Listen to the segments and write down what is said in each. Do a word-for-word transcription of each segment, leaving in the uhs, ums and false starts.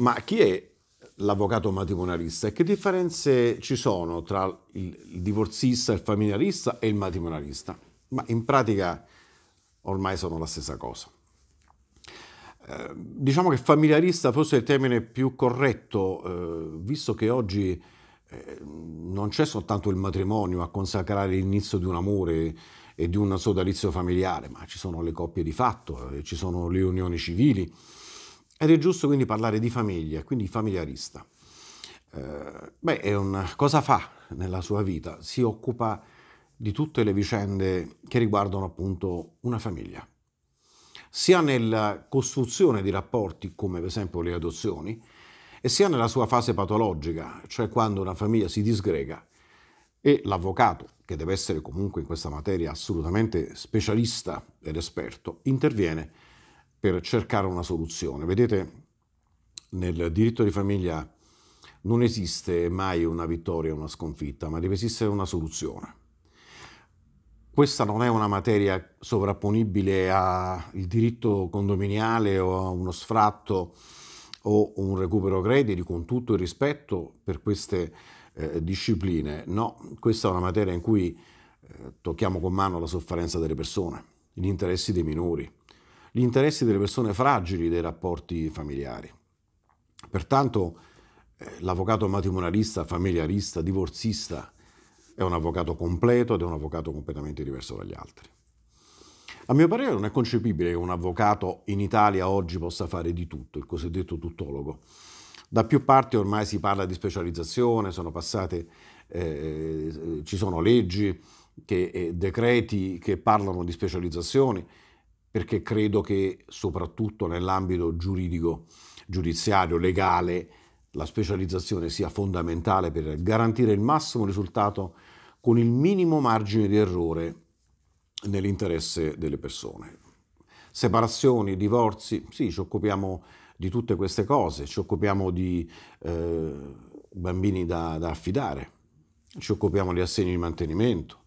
Ma chi è l'avvocato matrimonialista e che differenze ci sono tra il divorzista, il familiarista e il matrimonialista? Ma in pratica ormai sono la stessa cosa. Eh, diciamo che familiarista forse è il termine più corretto, eh, visto che oggi eh, non c'è soltanto il matrimonio a consacrare l'inizio di un amore e di un sodalizio familiare, ma ci sono le coppie di fatto, eh, ci sono le unioni civili. Ed è giusto quindi parlare di famiglia, quindi familiarista. Eh, beh, è un, cosa fa nella sua vita? Si occupa di tutte le vicende che riguardano appunto una famiglia, sia nella costruzione di rapporti, come per esempio le adozioni, e sia nella sua fase patologica, cioè quando una famiglia si disgrega, e l'avvocato, che deve essere comunque in questa materia assolutamente specialista ed esperto, interviene per cercare una soluzione. Vedete, nel diritto di famiglia non esiste mai una vittoria o una sconfitta, ma deve esistere una soluzione. Questa non è una materia sovrapponibile al diritto condominiale o a uno sfratto o un recupero crediti, con tutto il rispetto per queste eh, discipline. No, questa è una materia in cui eh, tocchiamo con mano la sofferenza delle persone, gli interessi dei minori, gli interessi delle persone fragili dei rapporti familiari. Pertanto eh, l'avvocato matrimonialista, familiarista, divorzista è un avvocato completo ed è un avvocato completamente diverso dagli altri. A mio parere non è concepibile che un avvocato in Italia oggi possa fare di tutto, il cosiddetto tuttologo. Da più parti ormai si parla di specializzazione, sono passate, eh, ci sono leggi, che, eh, decreti che parlano di specializzazioni, perché credo che soprattutto nell'ambito giuridico, giudiziario, legale, la specializzazione sia fondamentale per garantire il massimo risultato con il minimo margine di errore nell'interesse delle persone. Separazioni, divorzi, sì, ci occupiamo di tutte queste cose, ci occupiamo di eh, bambini da, da affidare, ci occupiamo di assegni di mantenimento,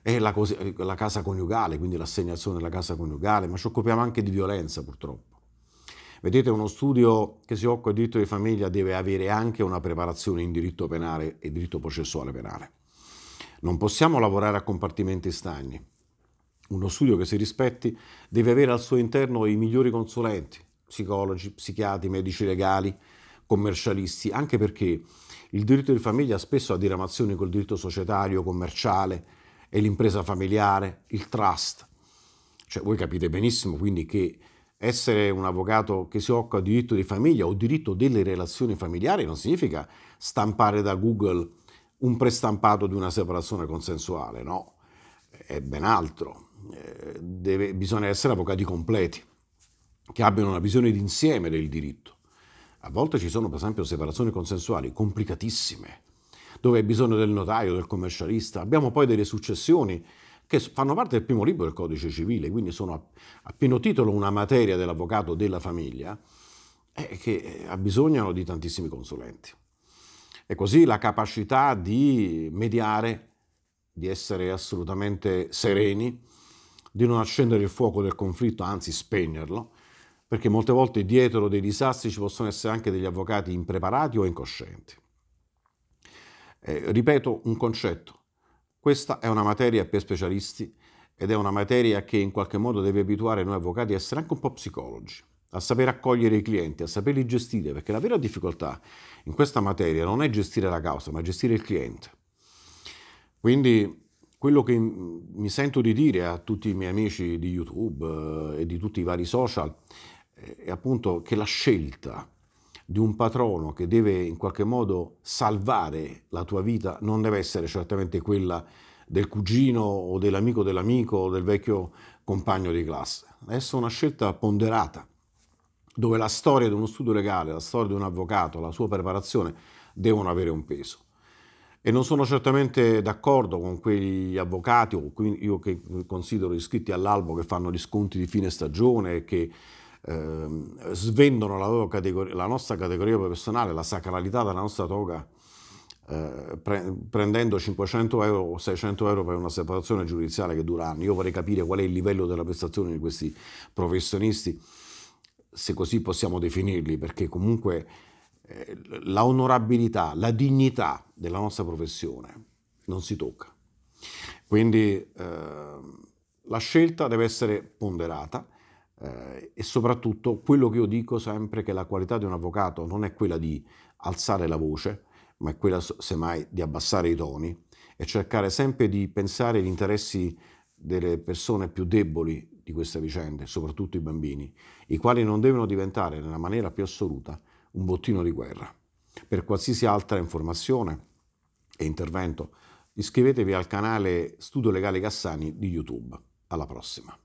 è la, la casa coniugale, quindi l'assegnazione della casa coniugale, ma ci occupiamo anche di violenza purtroppo. Vedete, uno studio che si occupa di diritto di famiglia deve avere anche una preparazione in diritto penale e diritto processuale penale. Non possiamo lavorare a compartimenti stagni. Uno studio che si rispetti deve avere al suo interno i migliori consulenti, psicologi, psichiatri, medici legali, commercialisti, anche perché il diritto di famiglia spesso ha diramazioni col diritto societario, commerciale, e l'impresa familiare, il trust. Cioè, voi capite benissimo quindi che essere un avvocato che si occupa di diritto di famiglia o diritto delle relazioni familiari non significa stampare da Google un prestampato di una separazione consensuale, no, è ben altro. Deve, bisogna essere avvocati completi, che abbiano una visione d'insieme del diritto. A volte ci sono per esempio separazioni consensuali complicatissime, dove è bisogno del notaio, del commercialista. Abbiamo poi delle successioni che fanno parte del primo libro del Codice Civile, quindi sono a pieno titolo una materia dell'avvocato della famiglia eh, che abbisognano di tantissimi consulenti. E così la capacità di mediare, di essere assolutamente sereni, di non accendere il fuoco del conflitto, anzi spegnerlo, perché molte volte dietro dei disastri ci possono essere anche degli avvocati impreparati o incoscienti. Eh, ripeto un concetto, questa è una materia per specialisti ed è una materia che in qualche modo deve abituare noi avvocati a essere anche un po' psicologi, a sapere accogliere i clienti, a saperli gestire, perché la vera difficoltà in questa materia non è gestire la causa, ma gestire il cliente. Quindi quello che mi sento di dire a tutti i miei amici di YouTube eh, e di tutti i vari social eh, è appunto che la scelta di un patrono che deve in qualche modo salvare la tua vita non deve essere certamente quella del cugino o dell'amico dell'amico o del vecchio compagno di classe. Adesso è una scelta ponderata, dove la storia di uno studio legale, la storia di un avvocato, la sua preparazione devono avere un peso. E non sono certamente d'accordo con quegli avvocati, o io che considero iscritti all'albo, che fanno gli sconti di fine stagione e che Ehm, svendono la, loro categoria, la nostra categoria personale, la sacralità della nostra toga, eh, pre prendendo cinquecento euro o seicento euro per una separazione giudiziale che dura anni. Io vorrei capire qual è il livello della prestazione di questi professionisti se così possiamo definirli, perché comunque eh, la onorabilità, la dignità della nostra professione non si tocca. Quindi eh, la scelta deve essere ponderata eh, e soprattutto quello che io dico sempre, che la qualità di un avvocato non è quella di alzare la voce, ma è quella semmai di abbassare i toni e cercare sempre di pensare agli interessi delle persone più deboli di queste vicende, soprattutto i bambini, i quali non devono diventare nella maniera più assoluta un bottino di guerra. Per qualsiasi altra informazione e intervento iscrivetevi al canale Studio Legale Gassani di YouTube. Alla prossima.